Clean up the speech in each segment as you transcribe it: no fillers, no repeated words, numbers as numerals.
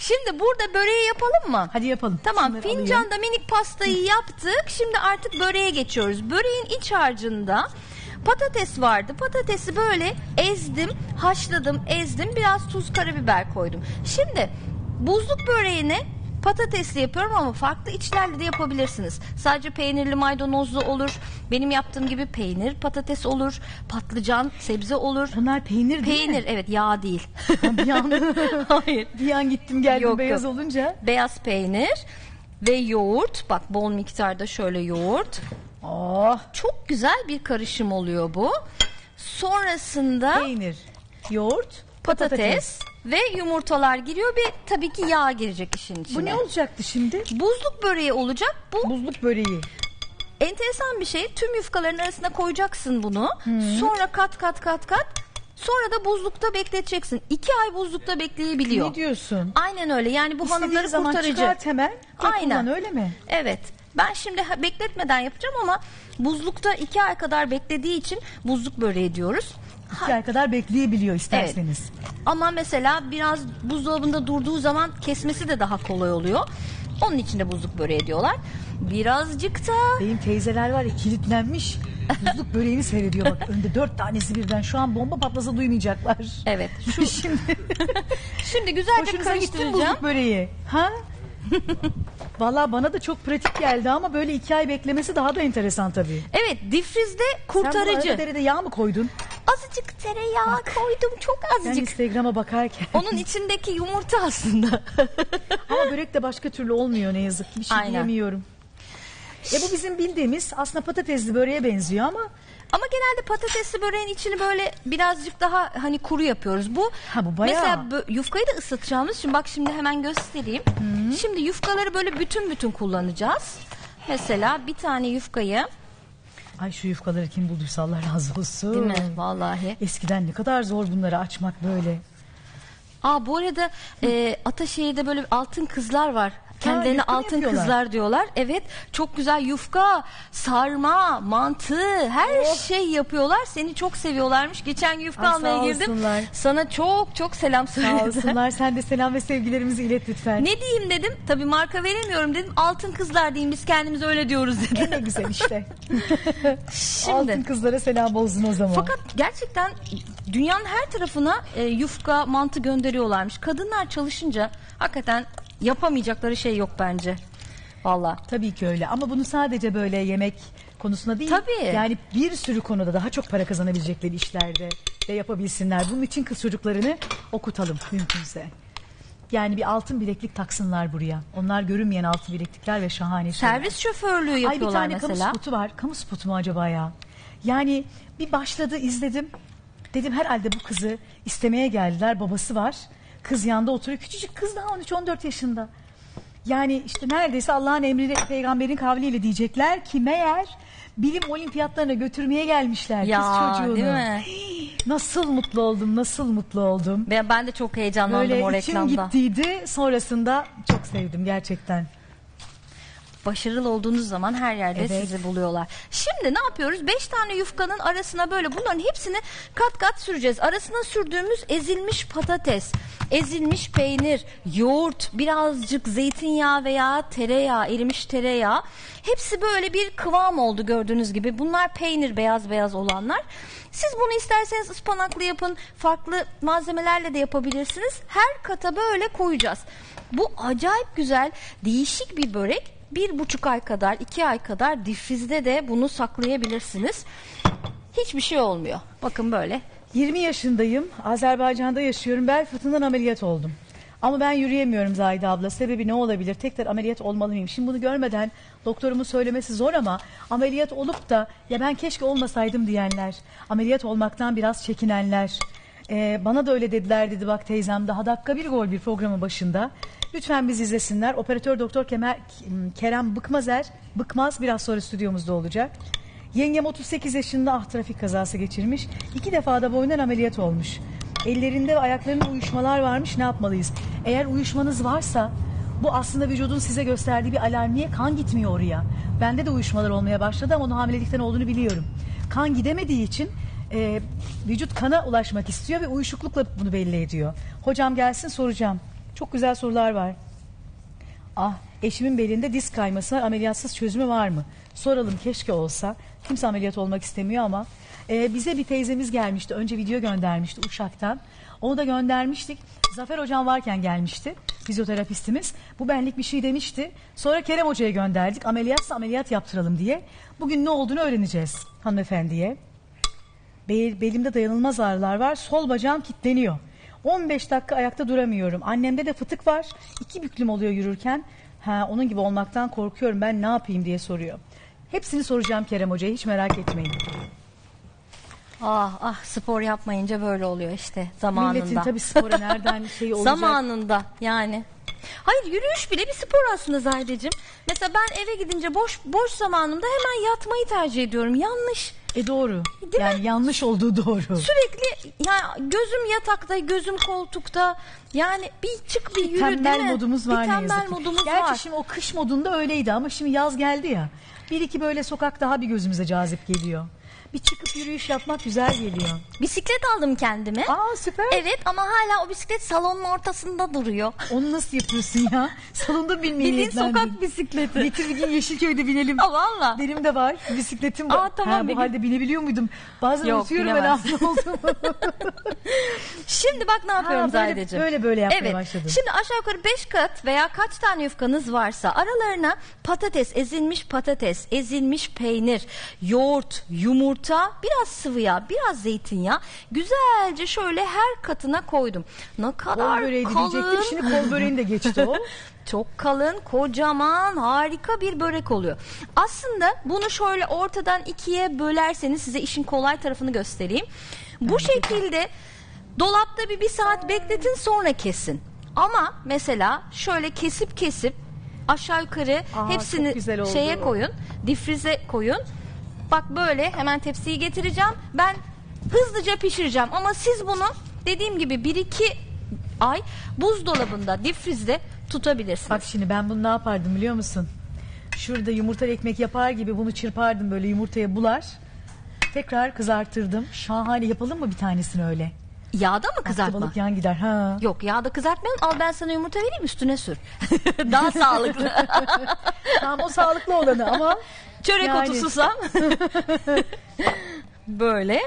Şimdi burada böreği yapalım mı? Hadi yapalım. Tamam. Şunları fincanda alayım. Minik pastayı yaptık. Şimdi artık böreğe geçiyoruz. Böreğin iç harcında patates vardı. Patatesi böyle ezdim, haşladım, ezdim. Biraz tuz, karabiber koydum. Şimdi buzluk böreğini patatesli yapıyorum ama farklı içlerle de yapabilirsiniz. Sadece peynirli, maydanozlu olur. Benim yaptığım gibi peynir, patates olur. Patlıcan, sebze olur. Bunlar peynir değil mi? Peynir, evet, yağ değil. Hayır. Bir an gittim geldim, yok, beyaz yok olunca. Beyaz peynir ve yoğurt. Bak, bol miktarda şöyle yoğurt. Oh. Çok güzel bir karışım oluyor bu. Sonrasında peynir, yoğurt, patates ve yumurtalar giriyor ve tabii ki yağ girecek işin içine. Bu ne olacaktı şimdi? Buzluk böreği olacak bu. Buzluk böreği. Enteresan bir şey. Tüm yufkaların arasına koyacaksın bunu. Sonra kat. Sonra da buzlukta bekleteceksin. 2 ay buzlukta bekleyebiliyor. Ne diyorsun? Aynen öyle. Yani bu İstediği hanımları kurtaracak. Çıkart hemen. Aynen. Öyle mi? Evet. Ben şimdi bekletmeden yapacağım ama buzlukta 2 ay kadar beklediği için buzluk böreği diyoruz. 2 ay kadar bekleyebiliyor isterseniz. Evet. Ama mesela biraz buzdolabında durduğu zaman kesmesi de daha kolay oluyor. Onun için de buzluk böreği diyorlar. Birazcık da... Benim teyzeler var ya, kilitlenmiş. Buzluk böreğini seyrediyor bak. Önde 4 tanesi birden. Şu an bomba patlasa duymayacaklar. Evet. Şu... Şimdi güzelce karıştıracağım. Buzluk böreği. Ha? Valla bana da çok pratik geldi ama böyle 2 ay beklemesi daha da enteresan tabii. Evet, difrizde kurtarıcı. Sen bu derede yağ mı koydun? Azıcık tereyağı koydum, çok azıcık. Ben Instagram'a bakarken. Onun içindeki yumurta aslında. Ama börek de başka türlü olmuyor ne yazık ki. Bir şey diyemiyorum. Bu bizim bildiğimiz aslında patatesli böreğe benziyor ama. Ama genelde patatesli böreğin içini böyle birazcık daha hani kuru yapıyoruz. Bu, bu bayağı... Mesela yufkayı da ısıtacağımız için, bak şimdi hemen göstereyim. Şimdi yufkaları böyle bütün kullanacağız. Mesela bir tane yufkayı. Ay, şu yufkaları kim bulduysa Allah razı olsun. Değil mi? Vallahi. Eskiden ne kadar zor bunları açmak böyle. Aa, bu arada Ataşehir'de böyle altın kızlar var. Kendilerine altın kızlar diyorlar. Evet, çok güzel yufka, sarma, mantı, her şey yapıyorlar. Seni çok seviyorlarmış. Geçen gün yufka almaya girdim. Olsunlar. Sana çok selam söylediler. Sağ olsunlar. Sen de selam ve sevgilerimizi ilet lütfen. Ne diyeyim dedim. Tabii marka veremiyorum dedim. Altın kızlar diyeyim, biz kendimiz öyle diyoruz dedim. Ne güzel işte. Şimdi, altın kızlara selam olsun o zaman. Fakat gerçekten dünyanın her tarafına yufka, mantı gönderiyorlarmış. Kadınlar çalışınca hakikaten... Yapamayacakları şey yok bence. Vallahi. Tabii ki öyle ama bunu sadece böyle yemek konusunda değil. Tabii. Yani bir sürü konuda daha çok para kazanabilecekleri işlerde de yapabilsinler. Bunun için kız çocuklarını okutalım mümkünse. Yani bir altın bileklik taksınlar buraya. Onlar görünmeyen altın bileklikler ve şahane şeyler. Servis şoförlüğü yapıyorlar mesela. Ay, bir tane kamu spotu var. Kamu spotu mu acaba ya? Yani bir başladı, izledim. Dedim herhalde bu kızı istemeye geldiler. Babası var. Kız yanda oturuyor. Küçücük kız, daha 13-14 yaşında. Yani işte neredeyse Allah'ın emriyle, peygamberin kavliyle diyecekler ki meğer bilim olimpiyatlarına götürmeye gelmişler ya, kız çocuğunu. Değil mi? Nasıl mutlu oldum, nasıl mutlu oldum. Ben de çok heyecanlandım böyle o reklamda. Böyle içim gittiydi, sonrasında çok sevdim gerçekten. Başarılı olduğunuz zaman her yerde sizi buluyorlar. Şimdi ne yapıyoruz? 5 tane yufkanın arasına böyle bunların hepsini kat süreceğiz. Arasına sürdüğümüz ezilmiş patates, ezilmiş peynir, yoğurt, birazcık zeytinyağı veya tereyağı, erimiş tereyağı. Hepsi böyle bir kıvam oldu gördüğünüz gibi. Bunlar peynir, beyaz olanlar. Siz bunu isterseniz ıspanaklı yapın, farklı malzemelerle de yapabilirsiniz. Her kata böyle koyacağız. Bu acayip güzel, değişik bir börek. 1,5 ay kadar, 2 ay kadar difrizde de bunu saklayabilirsiniz. Hiçbir şey olmuyor. Bakın böyle. 20 yaşındayım. Azerbaycan'da yaşıyorum. Bel fıtığından ameliyat oldum. Ama ben yürüyemiyorum Zahide abla. Sebebi ne olabilir? Tekrar ameliyat olmalı mıyım? Şimdi bunu görmeden doktorumun söylemesi zor ama ameliyat olup da ya ben keşke olmasaydım diyenler, ameliyat olmaktan biraz çekinenler. Bana da öyle dediler dedi bak teyzem, daha dakika bir gol bir programın başında. Lütfen bizi izlesinler. Operatör Doktor Kerem Bıkmaz biraz sonra stüdyomuzda olacak. Yengem 38 yaşında trafik kazası geçirmiş. 2 defa da boynundan ameliyat olmuş. Ellerinde ve ayaklarında uyuşmalar varmış. Ne yapmalıyız? Eğer uyuşmanız varsa bu aslında vücudun size gösterdiği bir alarm. Niye? Kan gitmiyor oraya. Bende de uyuşmalar olmaya başladı ama onun hamilelikten olduğunu biliyorum. Kan gidemediği için... vücut kana ulaşmak istiyor ve uyuşuklukla bunu belli ediyor. Hocam gelsin, soracağım. Çok güzel sorular var. Ah, eşimin belinde diz kaymasına ameliyatsız çözümü var mı? Soralım, keşke olsa. Kimse ameliyat olmak istemiyor ama. Bize bir teyzemiz gelmişti. Önce video göndermişti Uşak'tan. Onu da göndermiştik. Zafer Hocam varken gelmişti. Fizyoterapistimiz. Bu benlik bir şey demişti. Sonra Kerem Hoca'ya gönderdik. Ameliyatsa ameliyat yaptıralım diye. Bugün ne olduğunu öğreneceğiz hanımefendiye. Belimde dayanılmaz ağrılar var. Sol bacağım kilitleniyor. 15 dakika ayakta duramıyorum. Annemde de fıtık var. 2 büklüm oluyor yürürken. Ha, onun gibi olmaktan korkuyorum, ben ne yapayım diye soruyor. Hepsini soracağım Kerem Hoca'ya, hiç merak etmeyin. Ah ah, spor yapmayınca böyle oluyor işte zamanında. Milletin tabii spora nereden şeyi olacak. Zamanında yani. Hayır, yürüyüş bile bir spor aslında Zahideciğim. Mesela ben eve gidince boş zamanımda hemen yatmayı tercih ediyorum. Yanlış. Doğru. Değil yani mi? Yanlış olduğu doğru. Sürekli yani gözüm yatakta, gözüm koltukta. Yani bir çık bir yürü, tembel değil mi? Modumuz var, bir tembel modumuz var. Gerçi şimdi o kış modunda öyleydi ama şimdi yaz geldi ya. Bir iki böyle sokak daha bir gözümüze cazip geliyor. Bir çıkıp yürüyüş yapmak güzel geliyor. Bisiklet aldım kendime. Aa, süper. Evet ama hala o bisiklet salonun ortasında duruyor. Onu nasıl yapıyorsun ya? Salonda binmeyi. Bildiğin sokak bisikleti. Getir bir gün Yeşilköy'de binelim. Aa, valla. Benim de var bisikletim. Aa, tamam. Ha, bu halde binebiliyor muydum? Bazen unutuyorum ben oldu. Şimdi bak ne yapıyorum Zahideciğim. Böyle yapmaya başladım. Şimdi aşağı yukarı 5 kat veya kaç tane yufkanız varsa aralarına patates, ezilmiş patates, ezilmiş peynir, yoğurt, yumurta, biraz sıvı yağ, biraz zeytinyağı güzelce şöyle her katına koydum. Ne kadar kalın. Şimdi kol böreğini de geçti o. Çok kalın, kocaman, harika bir börek oluyor. Aslında bunu şöyle ortadan 2'ye bölerseniz, size işin kolay tarafını göstereyim. Bu şekilde dolapta bir saat bekletin, sonra kesin. Ama mesela şöyle kesip aşağı yukarı hepsini şeye koyun, difrize koyun. Bak böyle hemen tepsiyi getireceğim. Ben hızlıca pişireceğim. Ama siz bunu dediğim gibi 1-2 ay buzdolabında, difrizde tutabilirsiniz. Bak şimdi ben bunu ne yapardım biliyor musun? Şurada yumurtalı ekmek yapar gibi bunu çırpardım, böyle yumurtaya bular. Tekrar kızartırdım. Şahane, yapalım mı bir tanesini öyle? Yağda mı kızartma? Balık yan gider. Ha. Yok, yağda kızartmayalım. Al ben sana yumurta vereyim, üstüne sür. Daha sağlıklı. Tamam, o sağlıklı olanı ama... Çörek otu, susam. Böyle.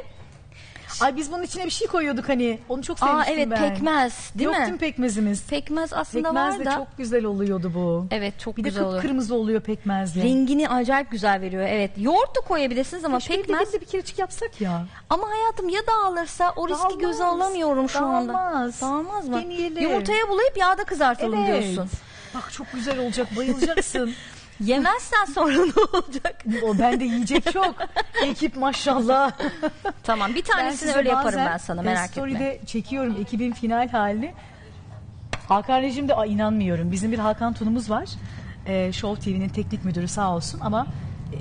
Ay, biz bunun içine bir şey koyuyorduk hani. Onu çok sevmiştim ben. Pekmez değil mi? Yok değil mi pekmezimiz? Pekmez aslında var da. Pekmezle çok güzel oluyordu bu. Evet, çok güzel oluyor. Bir de kıpkırmızı oluyor pekmezle. Rengini acayip güzel veriyor. Evet, yoğurt da koyabilirsiniz ama pekmez. Bir kerecik yapsak ya. Ama hayatım ya dağılırsa o riski göze alamıyorum şu anda. Dağılmaz mı? Yumurtaya bulayıp yağda kızartalım diyorsun. Bak çok güzel olacak, bayılacaksın. Yemezsen sonra ne olacak? O bende yiyecek çok. Ekip maşallah. Tamam, bir tanesini öyle yaparım ben sana, merak etme. Story'de çekiyorum ekibin final halini. Hakan Rejim'de inanmıyorum. Bizim bir Hakan Tunumuz var. Show TV'nin teknik müdürü sağ olsun ama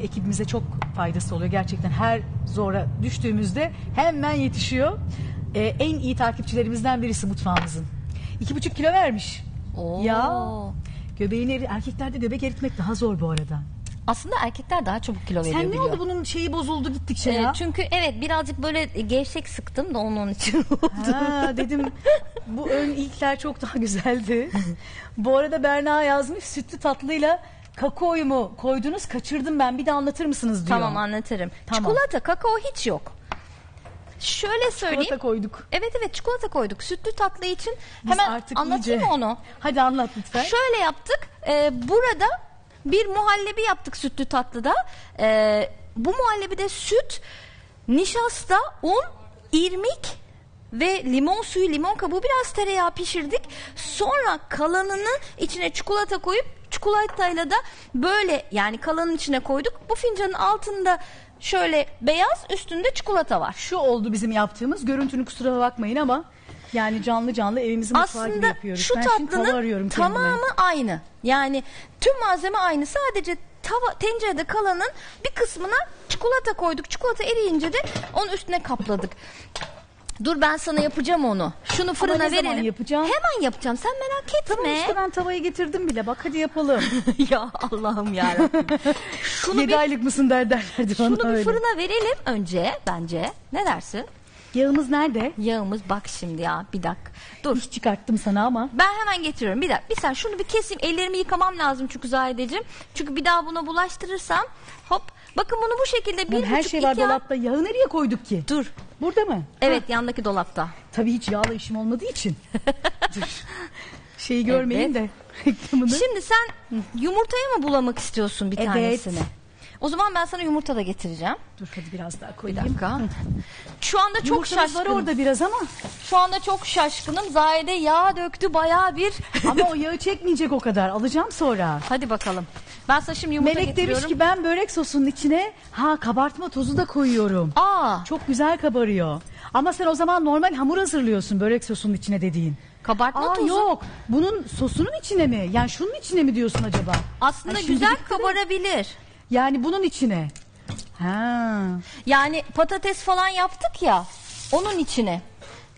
ekibimize çok faydası oluyor. Gerçekten her zora düştüğümüzde hemen yetişiyor. En iyi takipçilerimizden birisi mutfağımızın. 2,5 kilo vermiş. Oo. Ya. Erkeklerde göbek eritmek daha zor bu arada. Aslında erkekler daha çabuk kilo veriyor. Sen ne oldu, bunun şeyi bozuldu gittikçe ya? Çünkü evet, birazcık böyle gevşek sıktım da onun için oldu. Ha, dedim bu ön ilkler çok daha güzeldi. Bu arada Berna yazmış, sütlü tatlıyla kakaoyu mu koydunuz, kaçırdım ben, bir de anlatır mısınız diyor. Tamam, anlatırım. Tamam. Çikolata, kakao hiç yok. Şöyle söyleyeyim. Çikolata koyduk. Evet, çikolata koyduk. Sütlü tatlı için hemen anlatayım iyice onu. Hadi anlat lütfen. Şöyle yaptık. Burada bir muhallebi yaptık sütlü tatlıda. Bu muhallebide süt, nişasta, un, irmik ve limon suyu, limon kabuğu, biraz tereyağı pişirdik. Sonra kalanını içine çikolata koyup çikolatayla da böyle yani kalanın içine koyduk. Bu fincanın altında şöyle beyaz, üstünde çikolata var. Şu oldu bizim yaptığımız. Görüntünü kusura bakmayın ama yani canlı evimizin mutfağı gibi yapıyoruz. Aslında şu tatlının tamamı aynı. Yani tüm malzeme aynı. Sadece tencerede kalanın bir kısmına çikolata koyduk. Çikolata eriyince de onun üstüne kapladık. Dur ben sana yapacağım onu. Şunu fırına verelim. Hemen yapacağım. Hemen yapacağım. Sen merak etme. Tamam işte, ben tavayı getirdim bile. Bak hadi yapalım. Ya Allah'ım yarabbim. 7 aylık mısın derlerdi. Şunu bir fırına verelim önce bence. Ne dersin? Yağımız nerede? Yağımız bak şimdi ya, bir dakika. Dur. Hiç çıkarttım sana ama. Ben hemen getiriyorum, bir dakika. Bir saniye şunu bir keseyim, ellerimi yıkamam lazım çünkü Zahideciğim. Çünkü bir daha buna bulaştırırsam hop. Bakın bunu bu şekilde bir her şey var dolapta. Yağı nereye koyduk ki? Dur. Burada mı? Evet, ha, yandaki dolapta. Tabii hiç yağla işim olmadığı için. Şeyi görmeyin evet de reklamını. Şimdi sen yumurtaya mı bulamak istiyorsun bir tanesini? O zaman ben sana yumurta da getireceğim. Dur hadi biraz daha koyayım. Bir dakika. Şu anda çok yumurtamız şaşkınım. Var orada biraz ama. Şu anda çok şaşkınım. Zahide yağ döktü bayağı bir. Ama o yağı çekmeyecek o kadar. Alacağım sonra. Hadi bakalım. Ben sana şimdi yumurta Melek getiriyorum. Melek demiş ki ben börek sosunun içine kabartma tozu da koyuyorum. Aa. Çok güzel kabarıyor. Ama sen o zaman normal hamur hazırlıyorsun börek sosunun içine dediğin. Kabartma tozu. Yok. Bunun sosunun içine mi? Yani şunun içine mi diyorsun acaba? Aslında yani güzel kabarabilir. Yani bunun içine. Ha. Yani patates falan yaptık ya. Onun içine.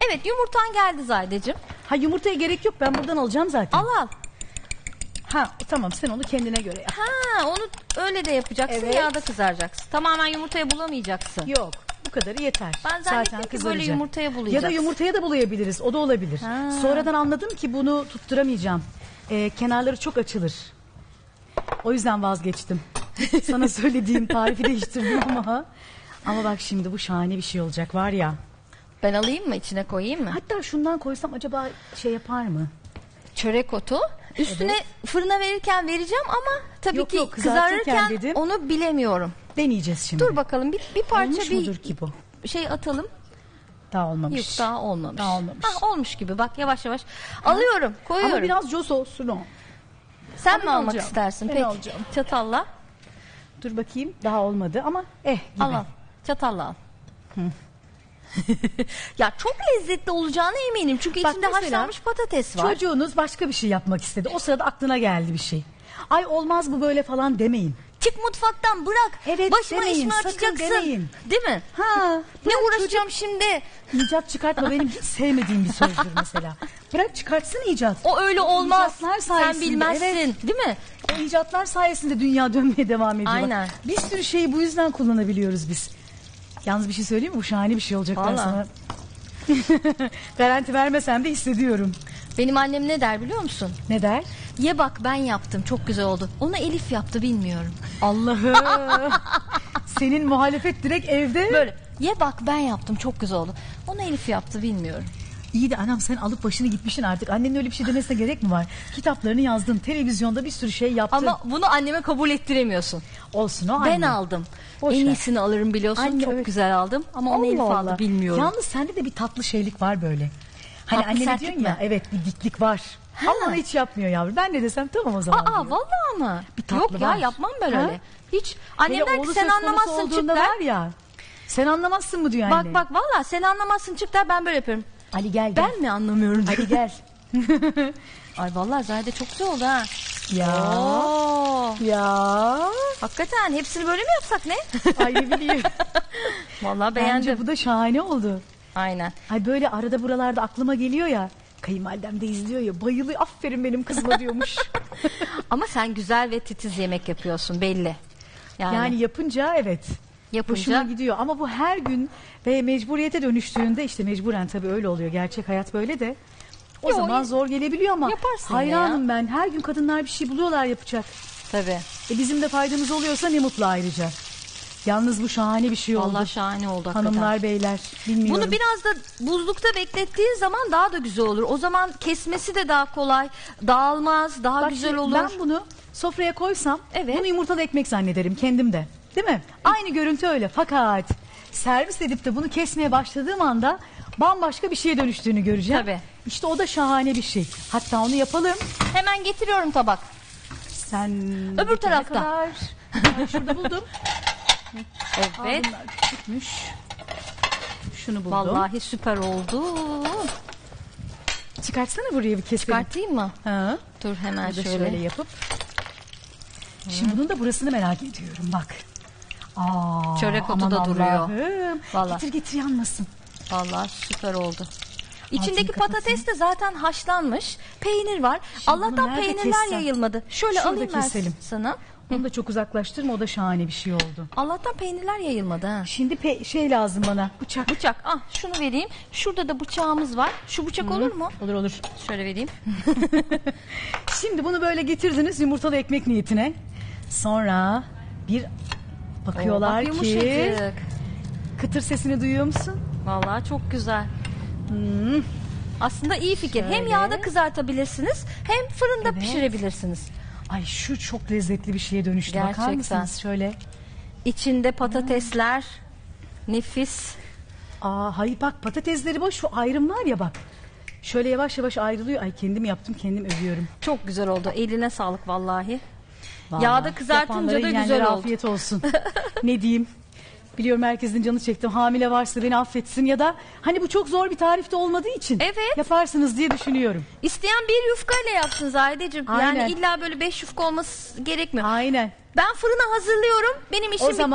Evet, yumurtan geldi Zahideciğim. Ha, yumurtaya gerek yok. Ben buradan alacağım zaten. Al al. Ha tamam, sen onu kendine göre yap. Ha, onu öyle de yapacaksın. Evet. Yağda kızaracaksın. Tamamen yumurtaya bulamayacaksın. Yok. Bu kadarı yeter. Ben zaten ki böyle yumurtaya bulayacağız. Ya da yumurtaya da bulayabiliriz. O da olabilir. Ha. Sonradan anladım ki bunu tutturamayacağım. Kenarları çok açılır. O yüzden vazgeçtim. Sana söylediğim tarifi değiştirdim ama. Ama bak şimdi bu şahane bir şey olacak var ya. Ben alayım mı? İçine koyayım mı? Hatta şundan koysam acaba şey yapar mı? Çörek otu. Üstüne evet, fırına verirken vereceğim ama tabii yok, ki yok, kızarırken dedim, onu bilemiyorum. Deneyeceğiz şimdi. Dur bakalım bir parça olmuş bir ki bu? Şey atalım. Daha olmamış. Yok, daha olmamış. Daha olmamış. Ha, olmuş gibi bak, yavaş yavaş. Hı. Alıyorum, koyuyorum. Ama biraz cos olsun o. Sen ama mi almak alacağım istersin? Ben peki alacağım. Çatalla. Dur bakayım, daha olmadı ama gibi. Al, çatalla al. Ya çok lezzetli olacağına eminim çünkü bak, içinde haşlanmış patates var. Çocuğunuz başka bir şey yapmak istedi, o sırada aklına geldi bir şey. Ay olmaz bu böyle falan demeyin. Çık mutfaktan, bırak. Evet, başıma demeyin, işimi açacaksın. Demeyin. Değil mi? Ha, ne uğraşacağım şimdi? İcat çıkartma benim hiç sevmediğim bir sözdür mesela. Bırak çıkartsın icat. O öyle olmaz. İcatlar sayesinde, sen bilmezsin evet, değil mi? O icatlar sayesinde dünya dönmeye devam ediyor. Aynen. Bak, bir sürü şeyi bu yüzden kullanabiliyoruz biz. Yalnız bir şey söyleyeyim mi? Bu şahane bir şey olacak ben sana. Garanti vermesem de hissediyorum. Benim annem ne der biliyor musun? Ne der? Ye bak ben yaptım çok güzel oldu. Onu Elif yaptı bilmiyorum. Allah'ım. Senin muhalefet direkt evde. Böyle ye bak ben yaptım çok güzel oldu. Onu Elif yaptı bilmiyorum. İyi de anam sen alıp başını gitmişsin artık. Annenin öyle bir şey demesine gerek mi var? Kitaplarını yazdın, televizyonda bir sürü şey yaptın. Ama bunu anneme kabul ettiremiyorsun. Olsun o anne. Ben aldım. Boş en iyisini ver alırım biliyorsun. Anne, çok evet güzel aldım ama onu Elif aldı bilmiyorum. Yalnız sende de bir tatlı şeylik var böyle. Hani annene diyorsun ya evet bir diklik var. Ha. Ama onu hiç yapmıyor yavrum. Ben ne desem tamam o zaman. Aa vallahi ama. Yok var ya, yapmam ben ha öyle. Hiç. Annem der ki sen anlamazsın çık der ya. Sen anlamazsın mı diyor anne. Bak vallahi sen anlamazsın çık der, ben böyle yapıyorum. Ali gel. Ben mi anlamıyorum? Ali gel. Ay vallahi Zahide çok güzel oldu ha. Ya. Oo. Ya. Hakikaten hepsini böyle mi yapsak ne? Ay ne bileyim. Vallahi beğendim. Bence bu da şahane oldu. Aynen. Ay böyle arada buralarda aklıma geliyor ya. Kayınvalidem de izliyor ya, bayılıyor. Aferin benim kızıma diyormuş. Ama sen güzel ve titiz yemek yapıyorsun belli. Yani yapınca evet. Hoşuma gidiyor ama bu her gün ve mecburiyete dönüştüğünde işte mecburen tabii öyle oluyor. Gerçek hayat böyle de o yo, zaman zor gelebiliyor ama hayranım ya ben. Her gün kadınlar bir şey buluyorlar yapacak. Tabii. Bizim de faydamız oluyorsa ne mutlu ayrıca. Yalnız bu şahane bir şey oldu. Vallahi şahane oldu hakikaten. Hanımlar, beyler bilmiyorum. Bunu biraz da buzlukta beklettiğin zaman daha da güzel olur. O zaman kesmesi de daha kolay, dağılmaz, daha bak, güzel olur. Ben bunu sofraya koysam evet, bunu yumurtalı ekmek zannederim kendim de. Değil mi? Aynı görüntü öyle. Fakat servis edip de bunu kesmeye başladığım anda bambaşka bir şeye dönüştüğünü göreceğim. Tabii. İşte o da şahane bir şey. Hatta onu yapalım. Hemen getiriyorum tabak. Sen öbür tarafta. Kadar... Ben şurada buldum. Evet. Küçükmüş. Şunu buldum. Vallahi süper oldu. Çıkartsana buraya bir keselim. Çıkartayım mı? Ha. Dur hemen şöyle yapıp. Hı. Şimdi bunun da burasını merak ediyorum bak. Aa, çörek otu da duruyor. Vallahi. Getir yanmasın. Vallahi süper oldu. İçindeki patates de zaten haşlanmış. Peynir var. Şimdi Allah'tan peynirler yayılmadı. Şöyle şurada alayım ben sana. Onu da çok uzaklaştırma, o da şahane bir şey oldu. Allah'tan peynirler yayılmadı ha. Şimdi şey lazım bana. Bıçak. Bıçak. Ah şunu vereyim. Şurada da bıçağımız var. Şu bıçak olur mu? Olur olur. Şöyle vereyim. Şimdi bunu böyle getirdiniz yumurtalı ekmek niyetine. Sonra bir bakıyorlar ki. Kıtır sesini duyuyor musun? Vallahi çok güzel. Hmm. Aslında iyi fikir. Şöyle. Hem yağda kızartabilirsiniz hem fırında pişirebilirsiniz. Ay şu çok lezzetli bir şeye dönüştü. Gerçekten. Bakar mısınız şöyle? İçinde patatesler. Nefis. Aa, hayır bak patatesleri boş, şu ayrımlar ya bak. Şöyle yavaş yavaş ayrılıyor. Ay kendim yaptım, kendim övüyorum. Çok güzel oldu. Eline sağlık vallahi. Vallahi. Yağda kızartınca da güzel oldu. Afiyet olsun. Ne diyeyim? Biliyorum herkesin canı çektim. Hamile varsa beni affetsin ya da hani bu çok zor bir tarifte olmadığı için evet, yaparsınız diye düşünüyorum. İsteyen bir yufka ile yapsın Zahideciğim. Yani illa böyle 5 yufka olması gerekmiyor. Aynen. Ben fırına hazırlıyorum. Benim işim o zaman...